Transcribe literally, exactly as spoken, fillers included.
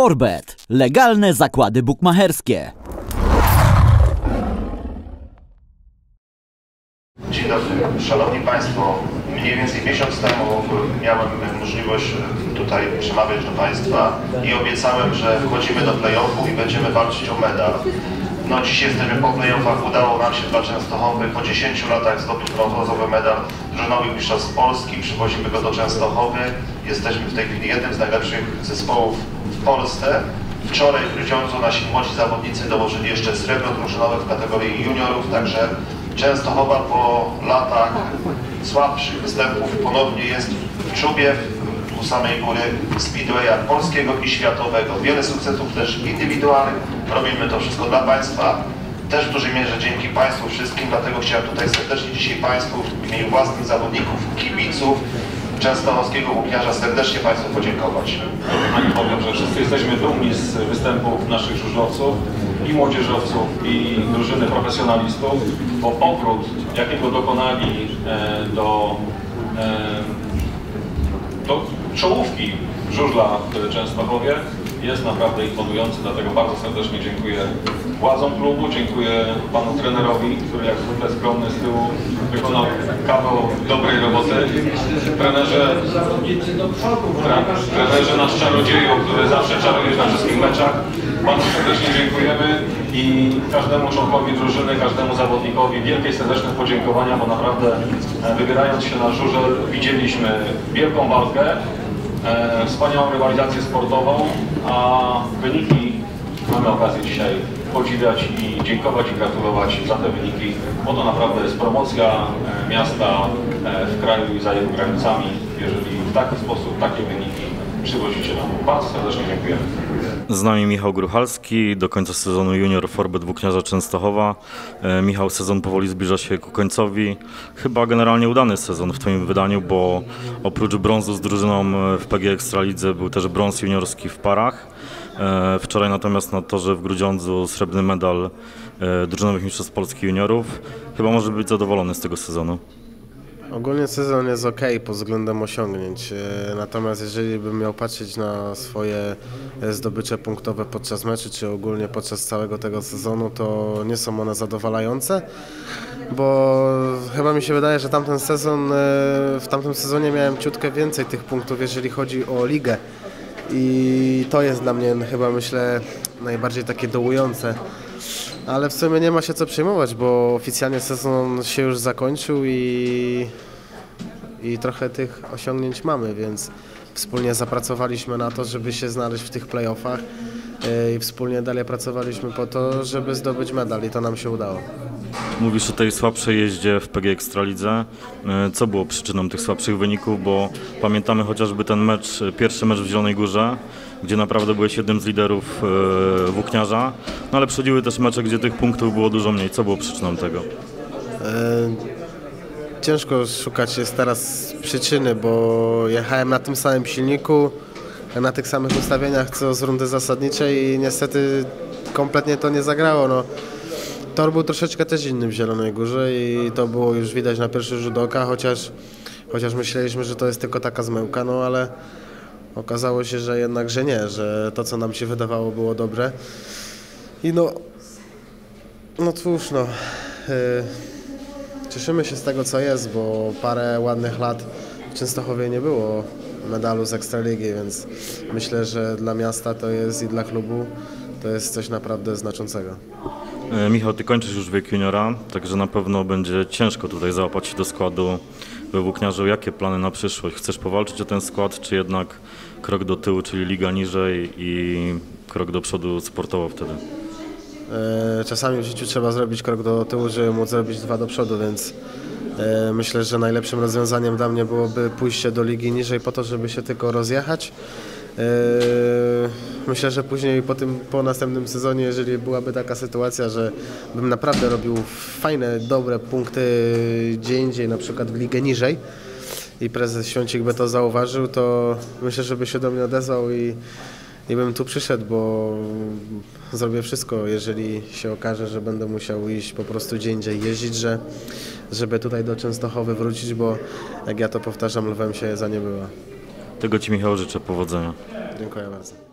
Forbet. Legalne zakłady bukmacherskie. Dzień dobry. Szanowni Państwo, mniej więcej miesiąc temu miałem możliwość tutaj przemawiać do Państwa i obiecałem, że wchodzimy do play-offów i będziemy walczyć o medal. No dziś jesteśmy po play-offach, udało nam się dla Częstochowy po dziesięciu latach zdobyć brązowy medal drużynowych mistrzostw Polski, przywozimy go do Częstochowy. Jesteśmy w tej chwili jednym z najlepszych zespołów w Polsce. Wczoraj w Grudziądzu nasi młodzi zawodnicy dołożyli jeszcze srebro drużynowe w kategorii juniorów, także Częstochowa po latach słabszych występów ponownie jest w czubie u samej góry speedwaya polskiego i światowego. Wiele sukcesów też indywidualnych. Robimy to wszystko dla Państwa. Też w dużej mierze dzięki Państwu wszystkim, dlatego chciałem tutaj serdecznie dzisiaj Państwu w imieniu własnych zawodników, kibiców częstochowskiego Włókniarza serdecznie Państwu podziękować. Pani powiem, że wszyscy jesteśmy dumni z występów naszych żużlowców i młodzieżowców i drużyny profesjonalistów, bo powrót jakiego dokonali do, do czołówki żużla w Częstochowie jest naprawdę imponujący, dlatego bardzo serdecznie dziękuję władzom klubu, dziękuję panu trenerowi, który jak zwykle skromny z tyłu wykonał kawał dobrej roboty. Trenerze, trenerze nasz czarodzieju, który zawsze czaruje na wszystkich meczach, bardzo serdecznie dziękujemy i każdemu członkowi drużyny, każdemu zawodnikowi wielkie serdeczne podziękowania, bo naprawdę wybierając się na żużel widzieliśmy wielką walkę, E, wspaniałą rywalizację sportową, a wyniki mamy okazję dzisiaj podziwiać i dziękować i gratulować za te wyniki, bo to naprawdę jest promocja e, miasta e, w kraju i za jego granicami, jeżeli w taki sposób takie wyniki przywozicie nam. Bardzo serdecznie dziękujemy. Z nami Michał Gruchalski, do końca sezonu junior Forby Dwukniaza Częstochowa. E, Michał, sezon powoli zbliża się ku końcowi. Chyba generalnie udany sezon w Twoim wydaniu, bo oprócz brązu z drużyną w P G E Ekstralidze był też brąz juniorski w parach. E, wczoraj natomiast na torze w Grudziądzu srebrny medal e, drużynowych mistrzostw Polski juniorów. Chyba może być zadowolony z tego sezonu. Ogólnie sezon jest ok pod względem osiągnięć, natomiast jeżeli bym miał patrzeć na swoje zdobycze punktowe podczas meczu, czy ogólnie podczas całego tego sezonu, to nie są one zadowalające, bo chyba mi się wydaje, że tamten sezon, w tamtym sezonie miałem ciutkę więcej tych punktów, jeżeli chodzi o ligę i to jest dla mnie chyba, myślę, najbardziej takie dołujące. Ale w sumie nie ma się co przejmować, bo oficjalnie sezon się już zakończył i, i trochę tych osiągnięć mamy, więc wspólnie zapracowaliśmy na to, żeby się znaleźć w tych play-offach i wspólnie dalej pracowaliśmy po to, żeby zdobyć medal i to nam się udało. Mówisz o tej słabszej jeździe w P G E Ekstralidze. Co było przyczyną tych słabszych wyników, bo pamiętamy chociażby ten mecz, pierwszy mecz w Zielonej Górze, gdzie naprawdę byłeś jednym z liderów Włókniarza, no ale przychodziły też mecze, gdzie tych punktów było dużo mniej. Co było przyczyną tego? Ciężko szukać jest teraz przyczyny, bo jechałem na tym samym silniku, na tych samych ustawieniach co z rundy zasadniczej i niestety kompletnie to nie zagrało. No, tor był troszeczkę też inny w Zielonej Górze i to było już widać na pierwszy rzut oka, chociaż, chociaż myśleliśmy, że to jest tylko taka zmyłka, no ale okazało się, że jednak, że nie, że to co nam się wydawało było dobre. I no, no cóż, no, yy, cieszymy się z tego co jest, bo parę ładnych lat w Częstochowie nie było medalu z Ekstraligi, więc myślę, że dla miasta to jest i dla klubu to jest coś naprawdę znaczącego. Michał, Ty kończysz już wiek juniora, także na pewno będzie ciężko tutaj załapać się do składu we Włókniarzu. Jakie plany na przyszłość? Chcesz powalczyć o ten skład, czy jednak krok do tyłu, czyli liga niżej i krok do przodu sportowo wtedy? Czasami w życiu trzeba zrobić krok do tyłu, żeby móc zrobić dwa do przodu, więc myślę, że najlepszym rozwiązaniem dla mnie byłoby pójście do ligi niżej po to, żeby się tylko rozjechać. Myślę, że później po tym, po następnym sezonie, jeżeli byłaby taka sytuacja, że bym naprawdę robił fajne, dobre punkty gdzie indziej, na przykład w ligę niżej i prezes Świącik by to zauważył, to myślę, żeby się do mnie odezwał i, i bym tu przyszedł, bo zrobię wszystko, jeżeli się okaże, że będę musiał iść po prostu gdzie indziej jeździć, że, żeby tutaj do Częstochowy wrócić, bo jak ja to powtarzam, lwem się za nie była. Tego Ci, Michał, życzę. Powodzenia. Dziękuję bardzo.